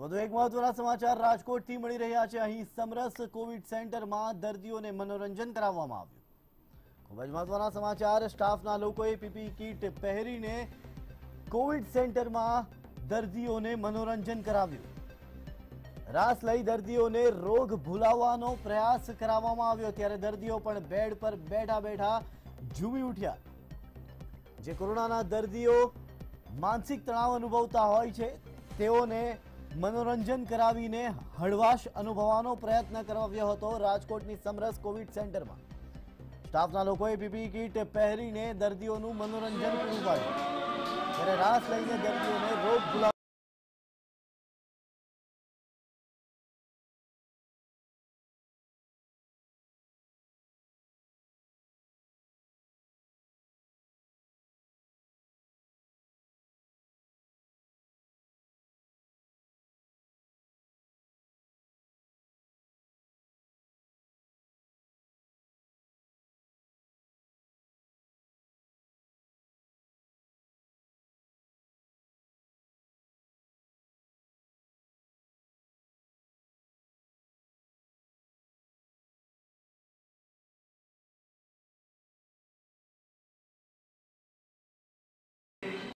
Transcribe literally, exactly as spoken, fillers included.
વધુ એક મહત્વના સમાચાર રાજકોટથી મળી રહ્યા છે। અહીં સમરસ કોવિડ સેન્ટરમાં દર્દીઓને મનોરંજન કરાવવામાં આવ્યું। ખૂબ જ મહત્વના સમાચાર, સ્ટાફના લોકોએ પીપીઈ કીટ પહેરીને કોવિડ સેન્ટરમાં દર્દીઓને મનોરંજન કરાવ્યું। રાસ લઈ દર્દીઓને રોગ ભૂલાવવાનો પ્રયાસ કરવામાં આવ્યો, ત્યારે દર્દીઓ પણ બેડ પર બેઠા બેઠા ઝૂમી ઉઠ્યા। જે કોરોનાના દર્દીઓ માનસિક તણાવ અનુભવતા હોય છે તેઓને મનોરંજન કરાવીને હળવાશ અનુભવવાનો પ્રયત્ન કરાવ્યો હતો। રાજકોટની સમરસ કોવિડ સેન્ટરમાં સ્ટાફના લોકોએ પીપીઈ કીટ પહેરીને દર્દીઓનું મનોરંજન પૂરું પાડ્યું, ત્યારે રાસ લઈને દર્દીઓને રોગ ભૂલાવ